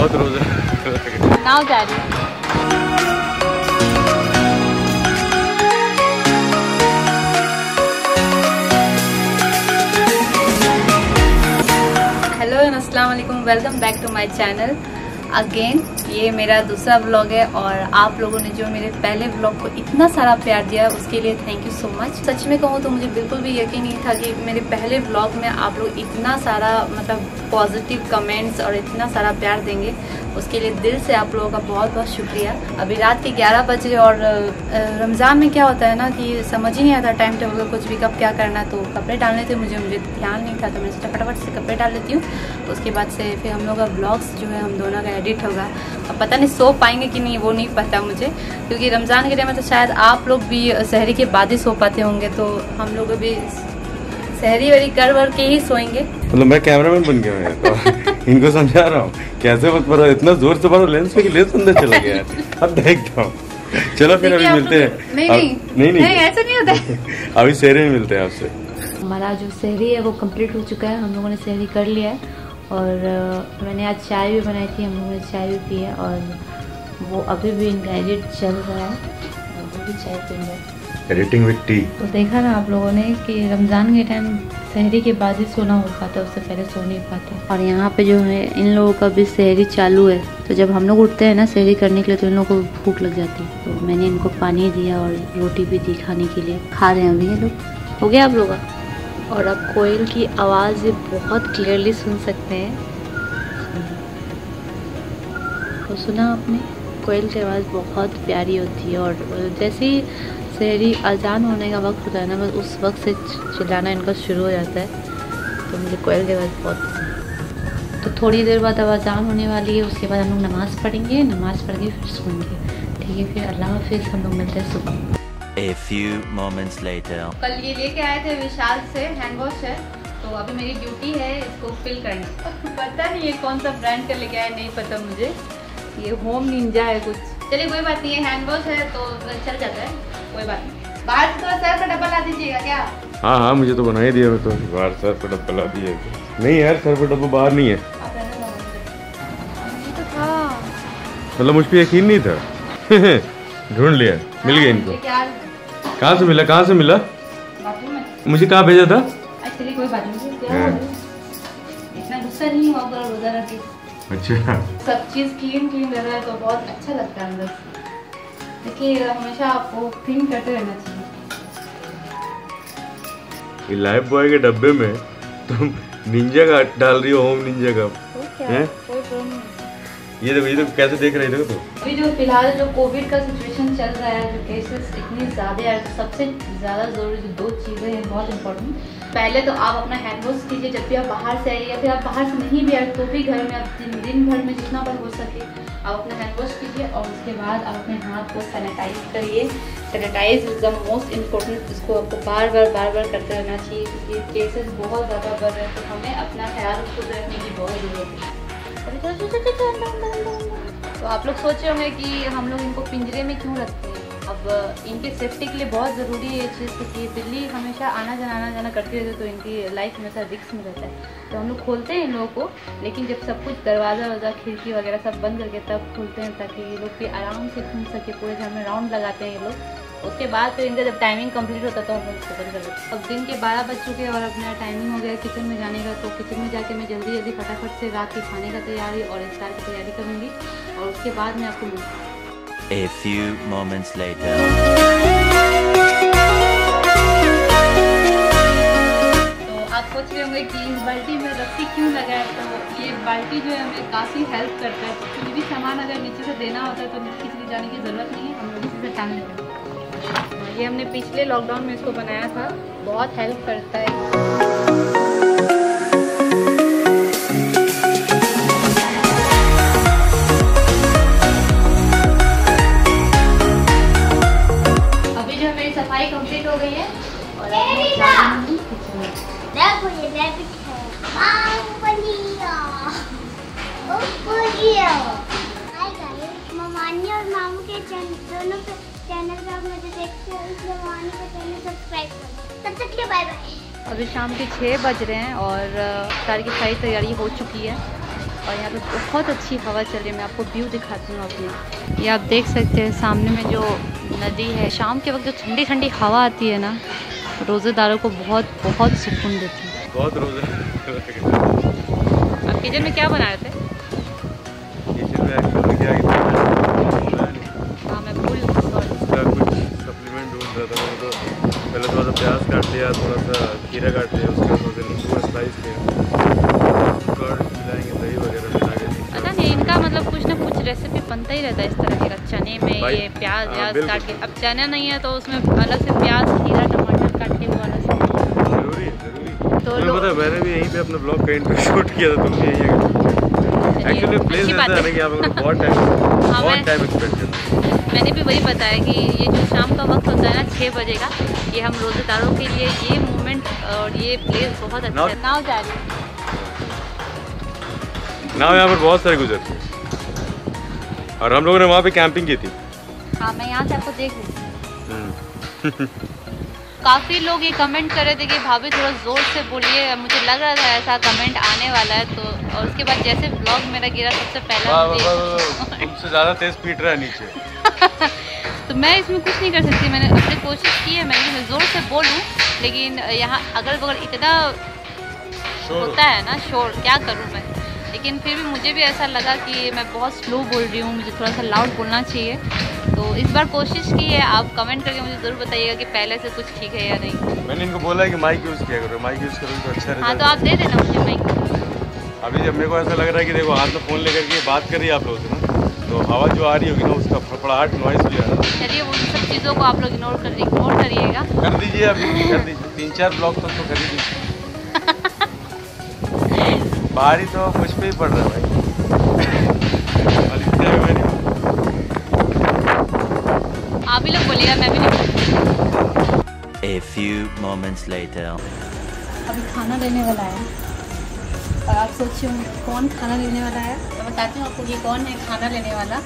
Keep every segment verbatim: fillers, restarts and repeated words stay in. बहुत रोजा नाव जा रही है। हेलो एंड अस्सलाम वालेकुम, welcome back to my channel again. ये मेरा दूसरा व्लॉग है और आप लोगों ने जो मेरे पहले व्लॉग को इतना सारा प्यार दिया उसके लिए थैंक यू सो मच। सच में कहूँ तो मुझे बिल्कुल भी यकीन नहीं था कि मेरे पहले व्लॉग में आप लोग इतना सारा मतलब पॉजिटिव कमेंट्स और इतना सारा प्यार देंगे, उसके लिए दिल से आप लोगों का बहुत बहुत शुक्रिया। अभी रात के ग्यारह बजे और रमज़ान में क्या होता है ना कि समझ ही नहीं आता टाइम टेबल कुछ भी कब क्या करना। तो कपड़े डालने थे मुझे मुझे ध्यान नहीं था तो मैंने सोचा फटाफट से कपड़े डाल लेती हूँ, उसके बाद से फिर हम लोग का व्लॉग्स जो है हम दोनों का एडिट होगा। अब पता नहीं सो पाएंगे कि नहीं वो नहीं पता मुझे, क्योंकि रमज़ान के टाइम में तो शायद आप लोग भी सहरी के बाद ही सो पाते होंगे, तो हम लोग भी सहरी वरी कर वर के ही सोएंगे। मतलब मैं कैमरामैन बन गया हूं तो इनको समझा रहा हूँ कैसे मत पढ़ो, इतना जोर से पढ़ो, लेंस पे लेंस अंदर चला गया अब देख जाओ। चलो फिर अभी मिलते हैं। नहीं नहीं ऐसा नहीं होता, अभी सहरी में मिलते हैं आपसे। हमारा जो सहरी है वो कम्प्लीट हो चुका है, हम लोगों ने सहरी कर लिया है और मैंने आज चाय भी बनाई थी, हम लोगों ने चाय भी पी है और वो अभी भी इनका एडिट चल रहा है, वो भी चाय पी रहा है, एडिटिंग विद टी। तो देखा ना आप लोगों ने कि रमज़ान के टाइम सहरी के बाद ही सोना हो पाता है, उससे पहले सो नहीं पाता। और यहाँ पे जो है इन लोगों का भी सहरी चालू है, तो जब हम लोग उठते हैं ना सहरी करने के लिए तो इन लोगों को भूख लग जाती है, तो मैंने इनको पानी दिया और रोटी भी दी खाने के लिए, खा रहे हैं अभी ये लोग। हो गया आप लोगों का? और आप कोयल की आवाज़ बहुत क्लियरली सुन सकते हैं, तो सुना आपने, कोयल की आवाज़ बहुत प्यारी होती है। और जैसे ही सहरी अजान होने का वक्त होता है ना, बस उस वक्त से चिल्लाना इनका शुरू हो जाता है, तो मुझे कोयल की आवाज़ बहुत पसंद है। तो थोड़ी देर बाद अजान होने वाली है, उसके बाद हम लोग नमाज़ पढ़ेंगे, नमाज़ पढ़ के फिर सोएंगे। ठीक है, फिर अल्लाह हाफिज़, हम लोग मिलते हैं सुबह। A few moments later. कल ये लेके आए थे विशाल से, हैंड वॉश है, तो अभी मेरी ड्यूटी है इसको फिल करना। पता नहीं ये कौन सा ब्रांड का लेके आया, नहीं पता मुझे, ये होम निंजा है कुछ। चलिए कोई बात नहीं, हैंड वॉश है तो चल जाता है, कोई बात नहीं। बाहर से थोड़ा सर्फ का डब्बा ला दीजिएगा क्या? हाँ हाँ मुझे तो बना ही दिया, तो बाहर सर्फ का डब्बा ला दिया। नहीं यार सर्फ का डब्बा बाहर नहीं है, मतलब मुझ पर यकीन नहीं था, ढूंढ लिया, मिल गया इनको। कहाँ से मिला? कहाँ से मिला? मुझे कहाँ भेजा था? एक्चुअली कोई बात नहीं, इतना गुस्सा नहीं हुआ, थोड़ा रोजा रखी। अच्छा, सब चीज क्लीन क्लीन रह रहा है तो बहुत अच्छा लगता है अंदर। देखिए हमेशा आपको क्लीन करते रहना चाहिए। लाइफ बॉय के डब्बे में तुम निंजा का डाल रही हो, होम निंजा का। ये देखो, ये देखो कैसे देख रहे थे। अभी जो फिलहाल जो कोविड का सिचुएशन चल रहा है, जो केसेस इतने ज़्यादा है, सबसे ज़्यादा ज़रूरी जो दो चीज़ें हैं बहुत इम्पोर्टेंट। पहले तो आप अपना हैंड वॉश कीजिए जब भी आप बाहर से आइए, या फिर आप बाहर से नहीं भी आए तो भी घर में आप दिन दिन भर में जितना बार हो सके आप अपना हैंड वॉश कीजिए, और उसके बाद आप अपने हाथ को सैनिटाइज करिए। Sanitise is the most important, इसको आपको बार बार बार बार करते रहना चाहिए, क्योंकि केसेस बहुत ज़्यादा बढ़ रहे हैं, तो हमें अपना ख्याल खुद रखने की बहुत ज़रूरत है। तो आप लोग सोच रहे होंगे कि हम लोग इनको पिंजरे में क्यों रखते हैं। अब इनकी सेफ्टी के लिए बहुत ज़रूरी है ये चीज़, क्योंकि बिल्ली हमेशा आना जाना आना जाना करती रहती है, तो इनकी लाइफ हमेशा रिस्क में रहता है। तो हम लोग खोलते हैं इन लोगों को, लेकिन जब सब कुछ दरवाज़ा वरवाज़ा खिड़की वगैरह सब बंद करके तब खोलते हैं, ताकि ये लोग भी आराम से घूम सके। पूरे घर में राउंड लगाते हैं ये लोग, उसके बाद फिर इनका जब टाइमिंग कंप्लीट होता है तो हम लोग उसको बंद कर देते हैं। अब दिन के बारह बज चुके हैं और अपना टाइमिंग हो गया किचन में जाने का, तो किचन में जाके मैं जल्दी जल्दी फटाफट से रात के खाने का तैयारी और इफ्तार की तैयारी करूँगी, और उसके बाद मैं आपको मिलूँगी। A few moments later. तो आप सोच रहे होंगे कि इस बाल्टी में रस्सी क्यों लगा है, तो ये बाल्टी जो है हमें काफ़ी हेल्प करता है, क्योंकि तो भी सामान अगर नीचे से देना होता है तो किसी जाने की ज़रूरत नहीं है, हम लोग इसी से टांग लेते हैं। ये हमने पिछले लॉकडाउन में इसको बनाया था, बहुत हेल्प करता है। कंप्लीट हो गई है और देखो ये रैबिट है, मामानी और मामू के दोनों पे चैनल पे आप मुझे देखते हो इसलिए मामानी का चैनल सब्सक्राइब करो। तब तक के लिए बाय बाय। अभी शाम के छः बज रहे हैं और सारी की सारी तैयारी हो चुकी है, और यहाँ पे बहुत अच्छी हवा चल रही है। मैं आपको व्यू दिखाती हूँ अपने। ये आप देख सकते हैं सामने में जो नदी है, शाम के वक्त जो ठंडी ठंडी हवा आती है ना, रोज़ेदारों को बहुत बहुत सुकून देती है। बहुत रोज़ेदार। आप किचन में क्या बनाए थे? किचन में एक्चुअली क्या हाँ मैं भूल उसका कुछ सप्लीमेंट ढूंढ रहा था। तो पहले थोड़ा सा प्याज काट लिया, थोड़ा सा खीरा काट लिया, उसके बाद थोड़ा नींबू स्लाइस बनता ही रहता है इस तरह के। चने में ये प्याज प्याज काट के, अब चना नहीं है तो उसमें अलग से प्याज खीरा टमाटर काट के वो अलग से जरूरी जरूरी। तो लोग पता, मैंने भी यहीं पे अपना ब्लॉग का इंट्रो शूट किया था। तुम भी यहीं एक्चुअली प्लेस ऐसा है कि आप लोगों को बहुत टाइम बहुत टाइम एक्सपेक्ट करते हैं। मैंने भी वही बताया कि ये जो शाम का वक्त होता है ना छः बजे का, ये हम रोज़ेदारों के लिए ये मोमेंट और ये प्लेस बहुत अच्छा है। नाव जा रही है, नाव यहाँ पर बहुत सारे गुजरते हैं और हम लोगों ने वहाँ पे कैंपिंग की थी। हाँ मैं यहाँ से आपको देख रही थी। काफ़ी लोग ये कमेंट कर रहे थे कि भाभी थोड़ा ज़ोर से बोलिए, मुझे लग रहा था ऐसा कमेंट आने वाला है। तो और उसके बाद जैसे ब्लॉग मेरा गिरा सबसे पहला मुझे ज़्यादा तेज पीट रहा है नीचे। तो मैं इसमें कुछ नहीं कर सकती। मैंने अपनी कोशिश की है, मैंने ज़ोर से बोलूँ, लेकिन यहाँ अगल बगल इतना होता है ना शोर, क्या करूँ मैं। लेकिन फिर भी मुझे भी ऐसा लगा कि मैं बहुत स्लो बोल रही हूँ, मुझे थोड़ा सा लाउड बोलना चाहिए। तो इस बार कोशिश की है। आप कमेंट करके मुझे ज़रूर बताइएगा कि पहले से कुछ ठीक है या नहीं। मैंने इनको बोला है कि माइक यूज़ किया करो, माइक यूज़ करो तो अच्छा। हाँ तो आप दे देना मुझे माइक। अभी जब मेरे को ऐसा लग रहा है कि देखो हाथ में फ़ोन लेकर के बात करिए आप लोगों से ना, तो हवा जो आ रही होगी ना उसका फड़फड़ाहट नॉइज़ हो जाएगा। चलिए उन सब चीज़ों को आप लोग इग्नोर कर इग्नोर करिएगा, कर दीजिए अभी, कर दीजिए। तीन चार ब्लॉग तक तो कर दीजिए। बाहरी तो कुछ भी पड़ रहा है भाई। आप ही लोग बोलिएगा, मैं भी नहीं। A few moments later. अभी खाना देने वाला है और आप सोचिए कौन खाना लेने वाला है। तो बताती हूँ आपको ये कौन है खाना लेने वाला।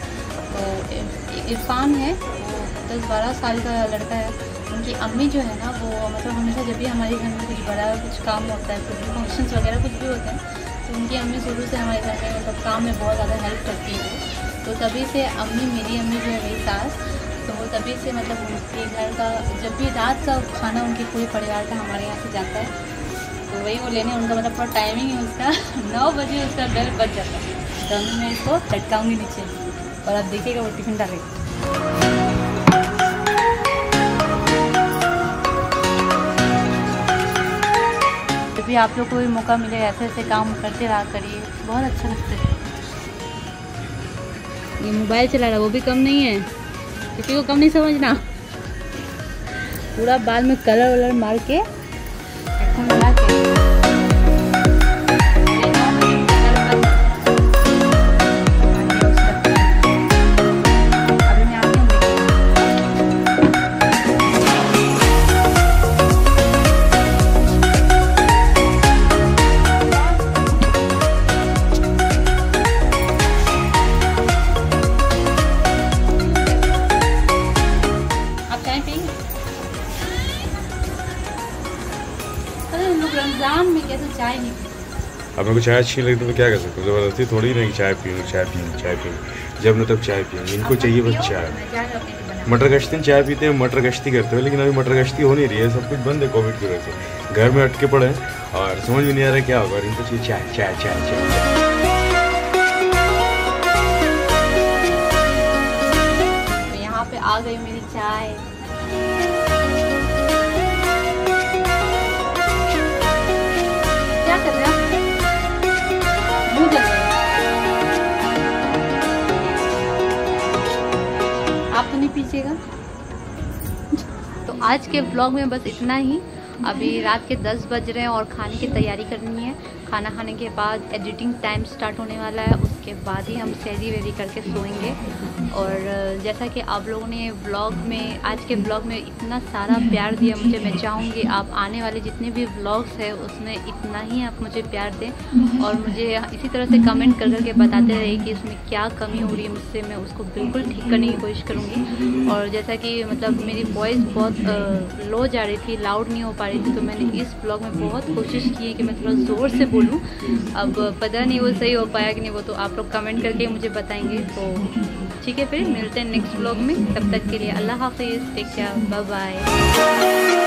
तो इरफान है, वो दस बारह साल का लड़का है। उनकी अम्मी जो है ना वो मतलब हमेशा जब भी हमारे घर में कुछ बड़ा कुछ काम होता है, कुछ फंक्शंस वगैरह कुछ भी होते हैं, तो उनकी अम्मी शुरू से हमारे घर में मतलब काम में बहुत ज़्यादा हेल्प करती है। तो तभी से अम्मी, मेरी अम्मी जो है मेरी सास, तो वो तभी से मतलब उनके घर का जब भी रात का खाना उनके पूरे परिवार का हमारे यहाँ से जाता है, तो वही वो लेने उनका मतलब थोड़ा टाइमिंग है उसका। नौ बजे उसका बेल बज जाता है। तो मैं इसको लटकाऊँगी नीचे और आप देखिएगा वो टिफिन डालेगी। भी आप लोग को भी मौका मिलेगा ऐसे ऐसे काम करते रहा करिए, बहुत अच्छा लगता है। ये मोबाइल चला रहा वो भी कम नहीं है, किसी को कम नहीं समझना। पूरा बाल में कलर वलर मार के मिला के अब मेरे को चाय अच्छी लगी तो मैं क्या कर सकता हूँ। ज़बरदस्ती थोड़ी नहीं चाय पीऊँ चाय पीऊँ चाय पीऊँ जब न तब चाय पीऊँ। इनको चाहिए बस चाय। मटर गश्ती चाय पीते हैं, मटर गश्ती करते हैं, लेकिन अभी मटर गश्ती हो नहीं रही है, सब कुछ बंद है कोविड की वजह से। घर में अटके पड़े हैं और समझ में नहीं आ रहा है क्या होगा। इनको चाहिए चाय चाय चाय चाय। यहाँ पे आ गई मेरी चाय। क्या कर रहे हो? आप तो नहीं पीजिएगा। तो आज के ब्लॉग में बस इतना ही। अभी रात के दस बज रहे हैं और खाने की तैयारी करनी है। खाना खाने के बाद एडिटिंग टाइम स्टार्ट होने वाला है। उसके बाद ही हम सैरी वेरी करके सोएंगे। और जैसा कि आप लोगों ने व्लॉग में, आज के व्लॉग में इतना सारा प्यार दिया मुझे, मैं चाहूँगी आप आने वाले जितने भी व्लॉग्स हैं उसमें इतना ही आप मुझे प्यार दें और मुझे इसी तरह से कमेंट कर करके बताते रहिए कि इसमें क्या कमी हो रही है मुझसे, मैं उसको बिल्कुल ठीक करने की कोशिश करूँगी। और जैसा कि मतलब मेरी वॉइस बहुत लो जा रही थी, लाउड नहीं हो पा रही थी, तो मैंने इस व्लॉग में बहुत कोशिश की है कि मैं थोड़ा ज़ोर से बोलूँ। अब पता नहीं वो सही हो पाया कि नहीं, वो तो आप लोग कमेंट करके मुझे बताएंगे। तो ठीक है, फिर मिलते हैं नेक्स्ट व्लॉग में, तब तक के लिए अल्लाह हाफिज़, टेक केयर, बाय बाय।